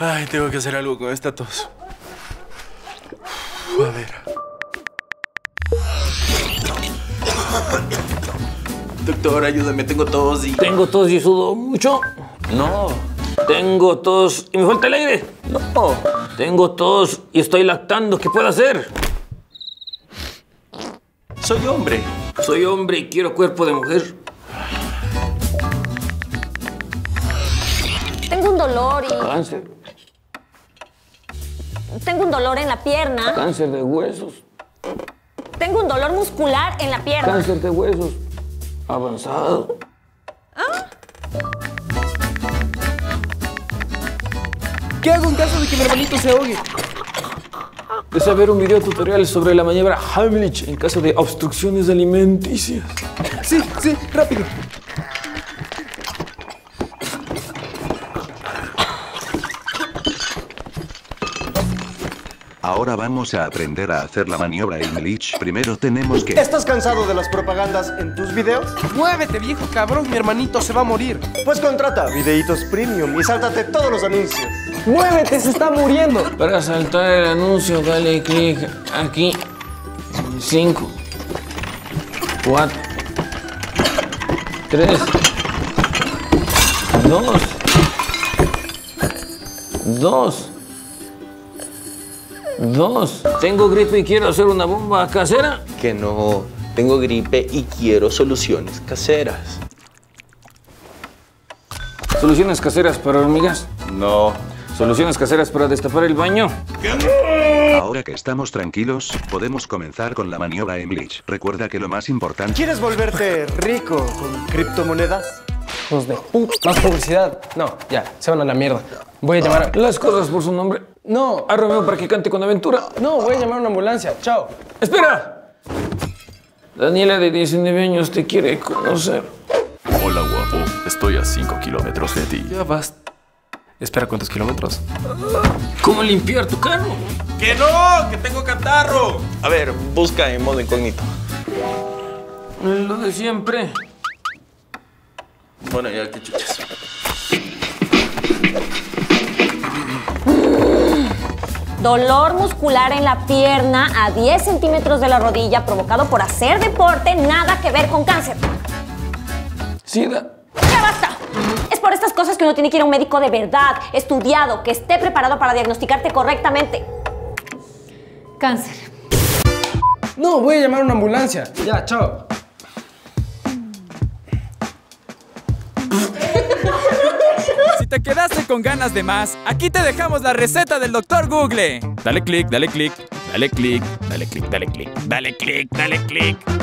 Ay, tengo que hacer algo con esta tos. A ver. Doctor, ayúdame, tengo tos y... ¿Tengo tos y sudo mucho? No. ¿Tengo tos y me falta el aire? No. ¿Tengo tos y estoy lactando? ¿Qué puedo hacer? Soy hombre. Soy hombre y quiero cuerpo de mujer. Tengo un dolor y... Cáncer. Tengo un dolor en la pierna. Cáncer de huesos. Tengo un dolor muscular en la pierna. Cáncer de huesos. Avanzado. ¿Ah? ¿Qué hago en caso de que mi hermanito se ahogue? Deseo ver un video tutorial sobre la maniobra Heimlich en caso de obstrucciones alimenticias. Sí, rápido. Ahora vamos a aprender a hacer la maniobra Heimlich. Primero tenemos que... ¿Estás cansado de las propagandas en tus videos? ¡Muévete, viejo cabrón! Mi hermanito se va a morir. Pues contrata videitos premium y sáltate todos los anuncios. ¡Muévete, se está muriendo! Para saltar el anuncio, dale clic aquí. 5, 4, 3, 2, 2. Tengo gripe y quiero hacer una bomba casera. Que no, tengo gripe y quiero soluciones caseras. ¿Soluciones caseras para hormigas? No. ¿Soluciones caseras para destapar el baño? Ahora que estamos tranquilos, podemos comenzar con la maniobra Heimlich. Recuerda que lo más importante... ¿Quieres volverte rico con criptomonedas? Los de puta. Más publicidad. No, ya, se van a la mierda. Voy a llamar a... Las cosas por su nombre. No. A Romeo para que cante con aventura. No, voy a llamar a una ambulancia. Chao. ¡Espera! Daniela, de 19 años, te quiere conocer. Hola, guapo. Estoy a 5 kilómetros de ti. Ya vas. Espera, ¿cuántos kilómetros? ¿Cómo limpiar tu carro? ¡Que no! ¡Que tengo catarro! A ver, busca en modo incógnito. Lo de siempre. Bueno, ya, qué chuchas. Dolor muscular en la pierna a 10 centímetros de la rodilla provocado por hacer deporte, nada que ver con cáncer. SIDA. ¡Ya basta! Es por estas cosas que uno tiene que ir a un médico de verdad, estudiado, que esté preparado para diagnosticarte correctamente. Cáncer. No, voy a llamar a una ambulancia. Ya, chao. Si te quedaste con ganas de más, aquí te dejamos la receta del Dr. Google. Dale clic, dale clic, dale clic, dale clic, dale clic, dale clic, dale clic.